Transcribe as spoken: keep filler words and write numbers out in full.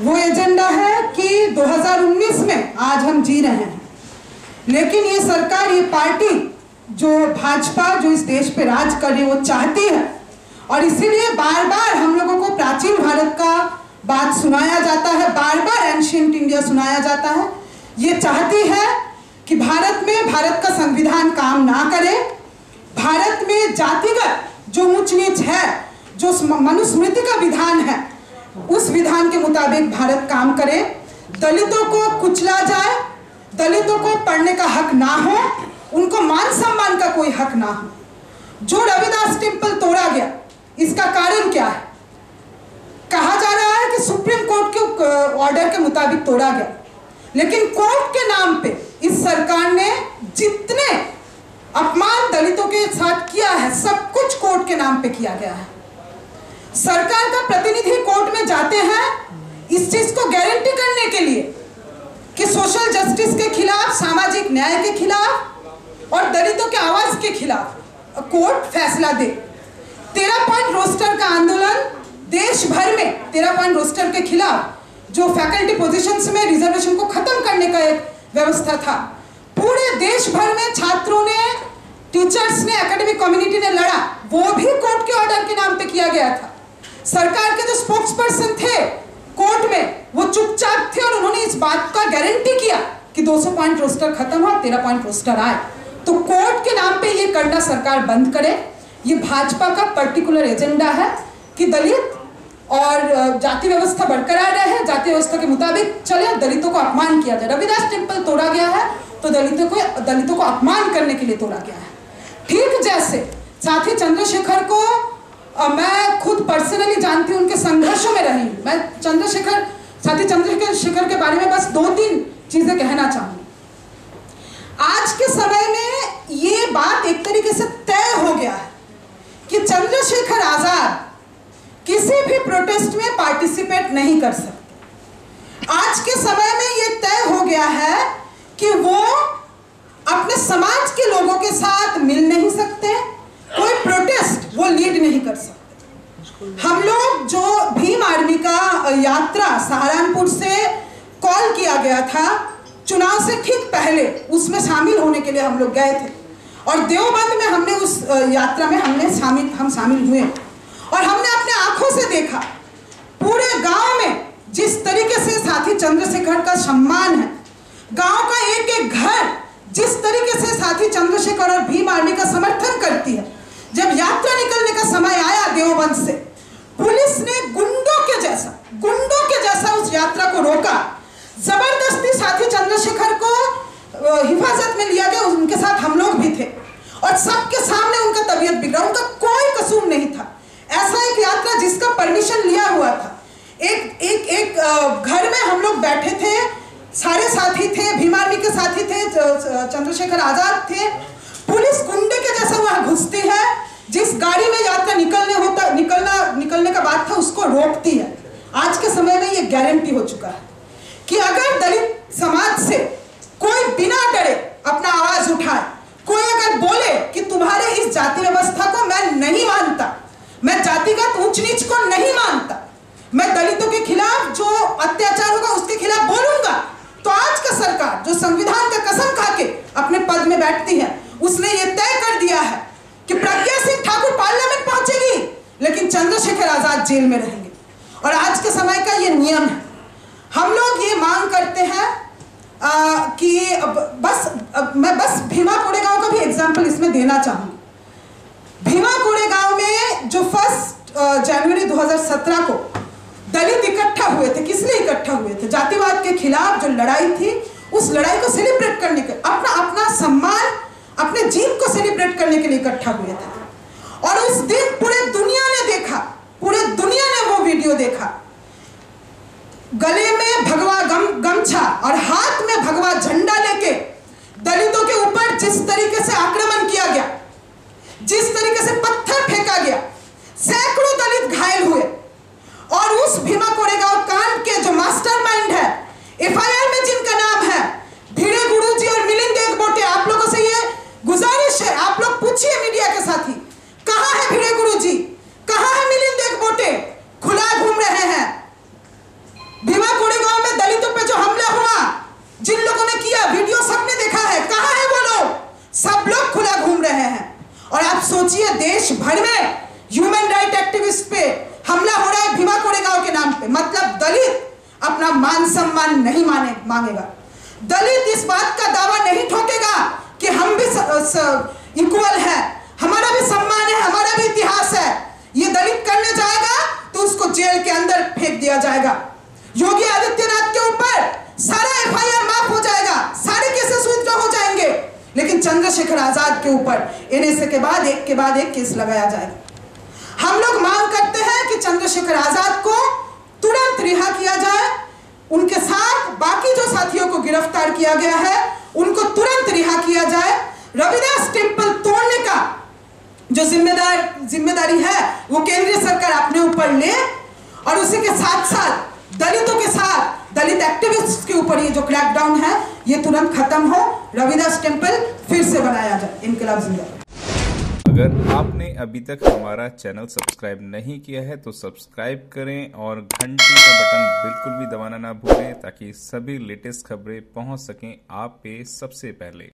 वो एजेंडा है कि दो हज़ार उन्नीस में आज हम जी रहे हैं, लेकिन ये सरकार, ये पार्टी जो भाजपा जो इस देश पे राज कर रही है वो चाहती है, और इसीलिए बार बार हम लोगों को प्राचीन भारत का बात सुनाया जाता है, बार बार एंशिएंट इंडिया सुनाया जाता है। ये चाहती है कि भारत में भारत का संविधान काम ना करे, भारत में जातिगत जो ऊंच नीच है, जो मनुस्मृति का विधान है, उस विधान के मुताबिक भारत काम करे, दलितों को कुचला जाए, दलितों को पढ़ने का हक ना हो, उनको मान सम्मान का कोई हक ना हो। जो रविदास टेम्पल तोड़ा गया, इसका कारण क्या है? कहा जा रहा है कि सुप्रीम कोर्ट के ऑर्डर के मुताबिक तोड़ा गया, लेकिन कोर्ट के नाम पे इस सरकार ने जितने अपमान दलितों के साथ किया है, सब कुछ कोर्ट के नाम पे किया गया है। सरकार का प्रतिनिधि कोर्ट में जाते हैं इस चीज को गारंटी करने के लिए कि सोशल जस्टिस के खिलाफ, सामाजिक न्याय के खिलाफ और दलितों के आवाज के खिलाफ कोर्ट फैसला दे। तेरह पॉइंट रोस्टर का आंदोलन देश भर में, तेरह पॉइंट रोस्टर के खिलाफ जो फैकल्टी पोजीशंस में रिजर्वेशन को खत्म करने का एक व्यवस्था था, पूरे देश भर में छात्रों ने, टीचर्स ने, एकेडमिक कम्युनिटी ने लड़ा, वो भी कोर्ट के ऑर्डर के नाम पे किया गया था। सरकार के जो स्पोक्स पर्सन थे कोर्ट में, वो चुपचाप थे और उन्होंने इस बात का गारंटी किया कि दो सौ पॉइंट रोस्टर खत्म हो, तेरह पॉइंट रोस्टर आए। तो कोर्ट के नाम पे ये करना सरकार बंद करे। ये भाजपा का पर्टिकुलर एजेंडा है कि दलित और जाति व्यवस्था बरकरार रहे, जाति व्यवस्था के मुताबिक चले, दलितों को अपमान किया जाए। रविदास टेम्पल तोड़ा गया है तो दलितों को दलितों को अपमान करने के लिए तोड़ा गया है। ठीक जैसे साथी चंद्रशेखर को आ, मैं खुद पर्सनली जानती हूँ, उनके संघर्षों में रही। मैं चंद्रशेखर साथी चंद्रशेखर के बारे में बस दो तीन चीजें कहना चाहूंगी। आज के समय में ये बात एक तरीके से तय हो गया है कि चंद्रशेखर आजाद किसी भी प्रोटेस्ट में पार्टिसिपेट नहीं कर सकते। आज के समय में ये तय हो गया है कि वो अपने समाज के लोगों के साथ मिल नहीं सकते, कोई प्रोटेस्ट वो लीड नहीं कर सकते। हम लोग जो भीम आर्मी का यात्रा सहारनपुर से कॉल किया गया था चुनाव से ठीक पहले, उसमें शामिल होने के लिए हम लोग गए थे, और देवबंद में हमने उस यात्रा में हमने शामिल हम शामिल हुए, और हमने अपने आंखों से देखा पूरे गांव में जिस तरीके से साथी चंद्रशेखर का सम्मान है, गांव का एक एक घर जिस तरीके से साथी चंद्रशेखर और भीम आर्मी का समर्थन करती है। जब यात्रा निकलने का समय आया देवबंद से, पुलिस ने गुंडों के जैसा गुंडों के जैसा उस यात्रा को रोका, जबरदस्ती साथी चंद्रशेखर को हिफाजत में लिया गया, उनके साथ हम लोग भी थे, और सबके सामने उनका तबीयत बिगड़ा, उनका कोई कसूर नहीं था। ऐसा एक यात्रा जिसका परमिशन लिया हुआ था, एक एक एक घर में हम लोग बैठे थे, सारे साथी थे, भीम आर्मी के साथी थे, चंद्रशेखर आजाद थे। पुलिस गुंडे के जैसा वहां घुसती है, जिस गाड़ी में यात्रा निकलने होता निकलना निकलने का बात था उसको रोकती है। आज के समय में ये गारंटी हो चुका है कि अगर दलित समाज से कोई बिना डरे अपना आवाज उठाए, कोई अगर बोले कि तुम्हारे इस जाति व्यवस्था को मैं नहीं मानता, मैं जातिगत ऊंच नीच को नहीं मानता, मैं दलितों के खिलाफ जो अत्याचार होगा उसके खिलाफ बोलूंगा, तो आज का सरकार जो संविधान का कसम खा के अपने पद में बैठती है, उसने ये तय कर दिया है कि प्रज्ञा सिंह ठाकुर पार्लियामेंट पहुंचेगी लेकिन चंद्रशेखर आजाद जेल में रहेंगे। और आज के समय का ये नियम है। हम लोग ये मांग करते हैं आ, कि बस अब मैं बस भीमा कोरेगांव का भी एग्जाम्पल इसमें देना चाहूंगी। भीमा कोरेगांव में जो फर्स्ट जनवरी दो हज़ार सत्रह को दलित इकट्ठा हुए थे, किसने इकट्ठा हुए थे? जातिवाद के खिलाफ जो लड़ाई थी, उस लड़ाई को सेलिब्रेट करने के, अपना अपना सम्मान, अपने जीत को सेलिब्रेट करने के लिए इकट्ठा हुए थे। और उस दिन पूरे दुनिया ने देखा, पूरे दुनिया ने वो वीडियो देखा, गले में भगवा गम गमछा और हाथ में भगवा झंडा लेके दलितों के ऊपर जिस तरीके से आक्रमण किया गया, जिस तरीके से पत्थर फेंका गया, सैकड़ों दलित घायल हुए। और उस भीमा कोरेगांव कांड के जो मास्टरमाइंड है, एफ आई आर में जिनका नाम है, भिड़े गुरु जी और मिलिंद देवबोटे, आप लोगों से ये गुजारिश है, आप लोग पूछिए मीडिया के साथी, कहाँ है भिड़े गुरु जी, एक्टिविस्ट पे हमला हो रहा है भीमा कोरेगांव के नाम पे, मतलब दलित अपना मान सम्मान नहीं माने मांगेगा, दलित इस बात का दावा नहीं ठोकेगा कि हम भी इक्वल है, हमारा भी सम्मान है, हमारा भी इतिहास है। ये दलित करने जाएगा तो उसको जेल के अंदर फेंक दिया जाएगा। योगी आदित्यनाथ के ऊपर सारा एफ आई आर माफ हो जाएगा, सारे केसेस विथड्रॉ हो जाएंगे, लेकिन चंद्रशेखर आजाद के ऊपर एन एस ए के बाद एक के बाद एक केस लगाया जाएगा। हम लोग मांग करते हैं कि चंद्रशेखर आजाद को तुरंत रिहा किया जाए, उनके साथ बाकी जो साथियों को गिरफ्तार किया गया है उनको तुरंत रिहा किया जाए। रविदास टेम्पल तोड़ने का जो जिम्मेदार जिम्मेदारी है वो केंद्रीय सरकार अपने ऊपर ले, और उसी के साथ साथ दलितों के साथ दलित एक्टिविस्ट के ऊपर ये जो क्रैकडाउन है ये तुरंत खत्म हो, रविदास टेम्पल फिर से बनाया जाए। इनकलाब जिंदाबाद। अगर आपने अभी तक हमारा चैनल सब्सक्राइब नहीं किया है तो सब्सक्राइब करें और घंटी का बटन बिल्कुल भी दबाना ना भूलें ताकि सभी लेटेस्ट खबरें पहुंच सकें आप पे सबसे पहले।